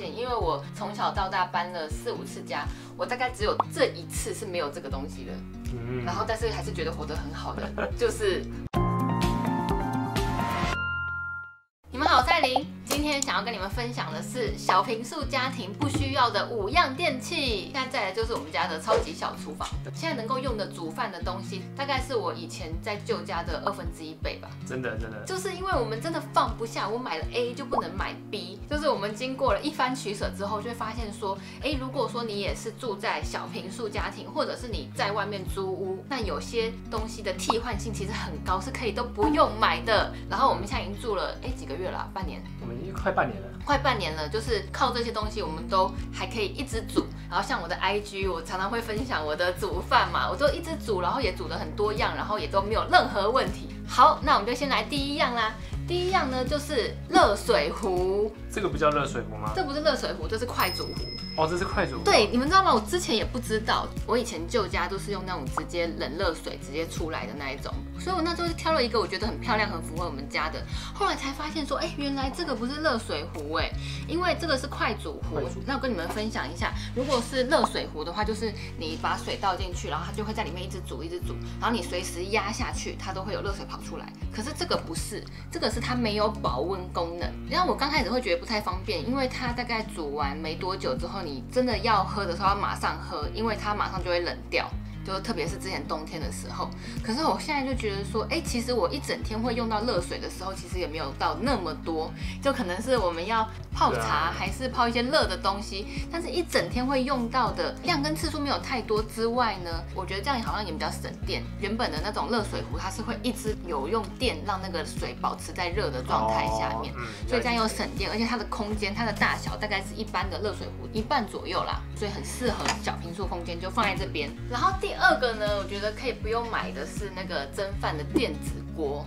现，因为我从小到大搬了4、5次家，我大概只有这一次是没有这个东西的。然后但是还是觉得活得很好的，就是。你们好，我是艾琳。 今天想要跟你们分享的是小坪数家庭不需要的5样电器。现在再来就是我们家的超级小厨房，现在能够用的煮饭的东西，大概是我以前在旧家的1/2倍吧。真的，就是因为我们真的放不下，我买了 A 就不能买 B， 就是我们经过了一番取舍之后，就会发现说，如果说你也是住在小坪数家庭，或者是你在外面租屋，那有些东西的替换性其实很高，是可以都不用买的。然后我们现在已经住了几个月了、啊，半年。 快半年了，就是靠这些东西，我们都还可以一直煮。然后像我的 IG， 我常常会分享我的煮饭嘛，我都一直煮，然后也煮得很多样，然后也都没有任何问题。好，那我们就先来第1样啦。第1样呢，就是热水壶。这个不叫热水壶吗？这不是热水壶，这是快煮壶。哦，这是快煮壶。对，你们知道吗？我之前也不知道，我以前旧家都是用那种直接冷热水直接出来的那一种。 所以我那时候挑了一个我觉得很漂亮、很符合我们家的，后来才发现说，原来这个不是热水壶因为这个是快煮壶。那我跟你们分享一下，如果是热水壶的话，就是你把水倒进去，然后它就会在里面一直煮，然后你随时压下去，它都会有热水跑出来。可是这个不是，这个是它没有保温功能。然后我刚开始会觉得不太方便，因为它大概煮完没多久之后，你真的要喝的时候要马上喝，因为它马上就会冷掉。 就特别是之前冬天的时候，可是我现在就觉得说，其实我一整天会用到热水的时候，其实也没有到那么多，就可能是我们要泡茶，还是泡一些热的东西，但是一整天会用到的量跟次数没有太多之外呢，我觉得这样好像也比较省电。原本的那种热水壶，它是会一直有用电让那个水保持在热的状态下面，所以这样又省电，而且它的空间，它的大小大概是一般的热水壶1半左右啦，所以很适合小坪数空间，就放在这边。然后第2个呢，我觉得可以不用买的是那个蒸饭的电子锅，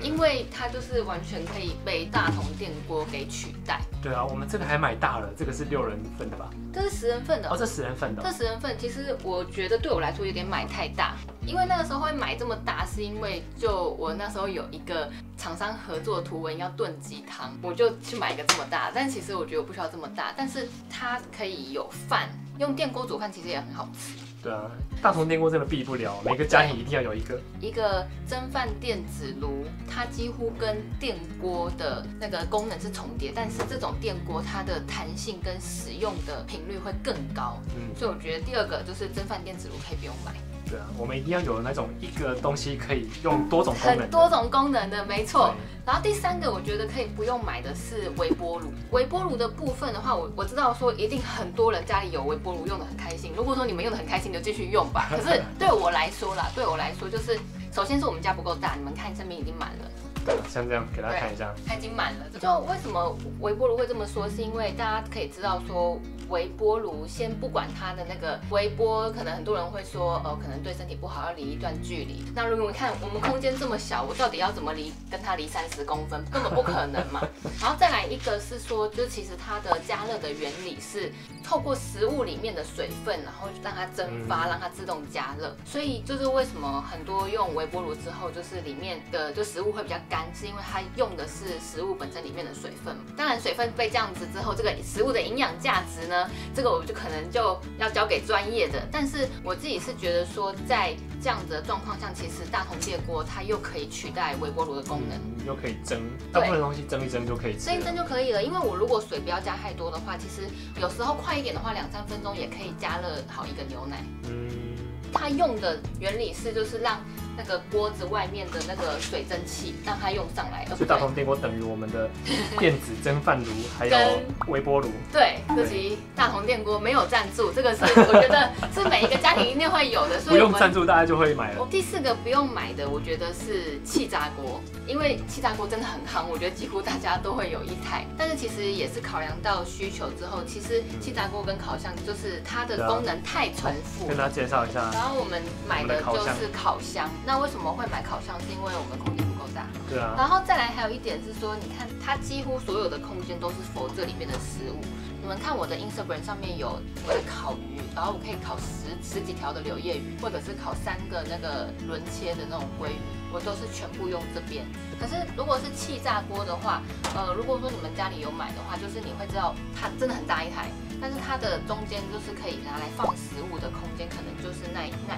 因为它就是完全可以被大同电锅给取代。对啊，我们这个还买大了，这个是6人份的吧？这是10人份的哦，这10人份的。这10人份其实我觉得对我来说有点买太大，因为那个时候会买这么大，是因为就我那时候有一个厂商合作图文要炖鸡汤，我就去买一个这么大，但其实我觉得我不需要这么大，但是它可以有饭，用电锅煮饭其实也很好吃。 对啊，大同电锅真的避不了，每个家庭一定要有一个。一个蒸饭电子炉，它几乎跟电锅的那个功能是重叠，但是这种电锅它的弹性跟使用的频率会更高。所以我觉得第2个就是蒸饭电子炉可以不用买。对啊，我们一定要有那种一个东西可以用多种功能的。很多种功能的，没错。然后第3个我觉得可以不用买的是微波炉。微波炉的部分的话，我知道说一定很多人家里有微波炉用得很开心。如果说你们用得很开心， 你就继续用吧。可是对我来说啦，就是首先是我们家不够大，你们看身边已经满了。 像这样给大家看一下，它已经满了。就为什么微波炉会这么说，是因为大家可以知道说，微波炉先不管它的那个微波，可能很多人会说，可能对身体不好，要离一段距离。那如果你看我们空间这么小，我到底要怎么跟它离30公分，根本不可能嘛。然后再来一个是说，就其实它的加热的原理是透过食物里面的水分，然后让它蒸发，让它自动加热。所以就是为什么很多用微波炉之后，就是里面的就食物会比较 干是因为它用的是食物本身里面的水分，当然水分被这样子之后，这个食物的营养价值呢，这个我就可能就要交给专业的。但是我自己是觉得说，在这样子的状况下，其实大同电锅它又可以取代微波炉的功能，又可以蒸，大部分的东西蒸一蒸就可以吃，蒸一蒸就可以了。因为我如果水不要加太多的话，其实有时候快一点的话，2、3分钟也可以加热好一个牛奶。它用的原理是就是让 那个锅子外面的那个水蒸气，让它用上来。所以大同电锅等于我们的电子蒸饭炉，还有微波炉。对，这集大同电锅没有赞助，这个是我觉得是每一个家庭一定会有的。所以不用赞助，大家就会买了。第4个不用买的，我觉得是气炸锅，因为气炸锅真的很夯，我觉得几乎大家都会有一台。但是其实也是考量到需求之后，其实气炸锅跟烤箱就是它的功能太重复。跟大家介绍一下。然后我们买的就是烤箱。 那为什么会买烤箱？是因为我们空间不够大。对啊。然后再来还有一点是说，你看它几乎所有的空间都是否这里面的食物。你们看我的 Instagram 上面有我的烤鱼，然后我可以烤十几条的柳叶鱼，或者是烤3个那个轮切的那种鲑鱼，我都是全部用这边。可是如果是气炸锅的话，如果说你们家里有买的话，就是你会知道它真的很大一台，但是它的中间就是可以拿来放食物的空间，可能就是那一块。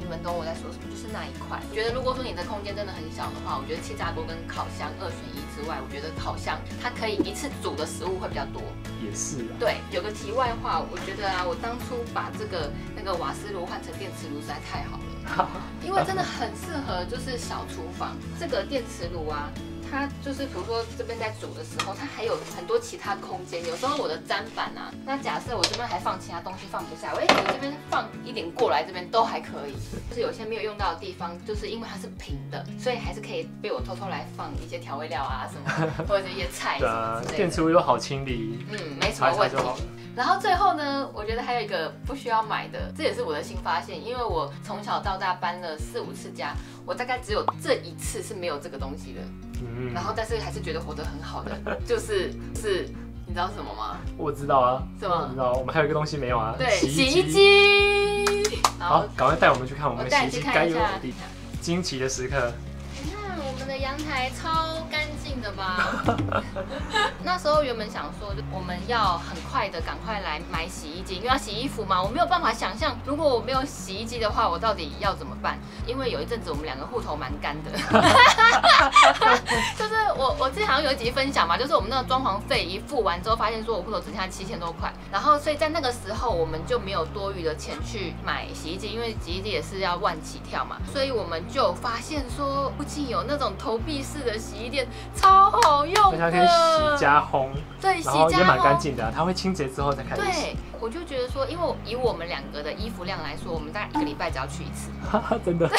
你们懂我在说什么，就是那一块。觉得如果说你的空间真的很小的话，我觉得气炸锅跟烤箱2选1之外，我觉得烤箱它可以一次煮的食物会比较多。也是啊。对，有个题外话，我觉得啊，我当初把这个那个瓦斯炉换成电磁炉实在太好了，因为真的很适合就是小厨房。这个电磁炉啊，它就是比如说这边在煮的时候，它还有很多其他空间。有时候我的砧板啊，那假设我这边还放其他东西放不下，我这边放一点过来，这边都还可以。 就是有些没有用到的地方，就是因为它是平的，所以还是可以被我偷偷来放一些调味料啊什么，或者一些菜什么之类的。电磁炉又好清理，没什么问题。然后最后呢，我觉得还有一个不需要买的，这也是我的新发现，因为我从小到大搬了4、5次家，我大概只有这一次是没有这个东西的，然后但是还是觉得活得很好的，就是。 你知道什么吗？我知道啊，什么？我知道，我们还有一个东西没有啊，对，洗衣机。好，赶快带我们去看我们洗衣机该有的惊奇的时刻。你看我们的阳台超干净的吧？那时候原本想说，我们要很快的赶快来买洗衣机，因为要洗衣服嘛。我没有办法想象，如果我没有洗衣机的话，我到底要怎么办？因为有一阵子我们2个户头蛮干的。就是我之前好像有一集分享嘛，就是我们那个装潢费一付完之后，发现说我户头只剩下7000多块，然后所以在那个时候我们就没有多余的钱去买洗衣机，因为洗衣机也是要万起跳嘛，所以我们就发现说附近有那种投币式的洗衣店，超好用的，它可以洗加烘，对，洗加烘，然后也蛮干净的，它会清洁之后再开始洗。 我就觉得说，因为以我们2个的衣服量来说，我们大概1个礼拜只要去1次，真的。对，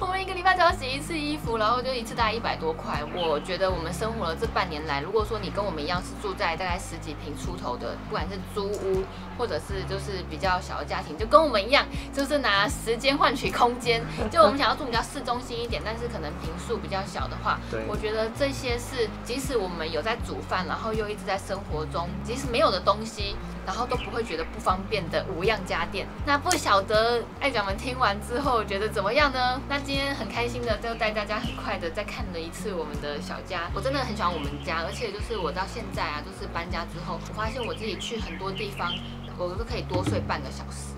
我们1个礼拜只要洗1次衣服，然后就1次大概100多块。我觉得我们生活了这半年来，如果说你跟我们一样是住在大概10几平出头的，不管是租屋或者是就是比较小的家庭，就跟我们一样，就是拿时间换取空间。就我们想要住比较市中心一点，但是可能坪数比较小的话，我觉得这些是即使我们有在煮饭，然后又一直在生活中，即使没有的东西，然后都不。 会觉得不方便的5样家电，那不晓得爱讲们听完之后觉得怎么样呢？那今天很开心的就带大家很快的再看了1次我们的小家，我真的很喜欢我们家，而且就是我到现在啊，就是搬家之后，我发现我自己去很多地方，我都可以多睡半个小时。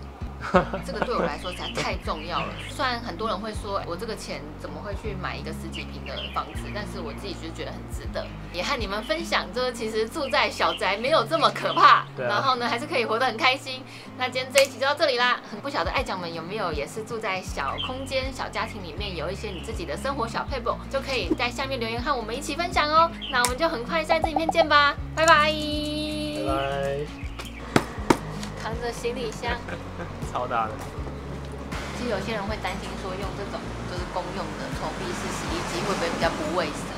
这个对我来说实在太重要了。虽然很多人会说我这个钱怎么会去买一个10几平的房子，但是我自己就觉得很值得。也和你们分享，就是其实住在小宅没有这么可怕，然后呢还是可以活得很开心。那今天这一集就到这里啦。不晓得爱讲们有没有也是住在小空间、小家庭里面，有一些你自己的生活小撇步，就可以在下面留言和我们一起分享哦。那我们就很快下次影片见吧，拜拜。拜拜。 扛着行李箱，超大的。其实有些人会担心说，用这种就是公用的投币式洗衣机会不会比较不卫生？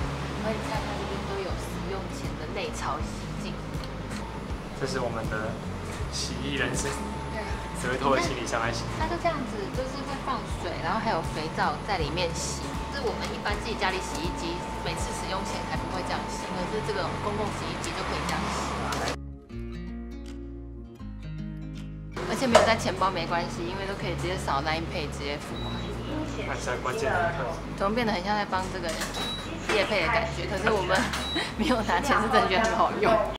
而且看它这边都有使用前的内槽洗净。这是我们的洗衣人生，对，只会拖着行李箱来洗。它就这样子，就是会放水，然后还有肥皂在里面洗。是我们一般自己家里洗衣机，每次使用前还不会这样洗，可是这个公共洗衣机就可以这样洗。 而且没有带钱包没关系，因为都可以直接扫 Line Pay 直接付款。看一下关键的那个，怎么变得很像在帮这个业配的感觉？可是我们没有拿钱是真的觉得很好用。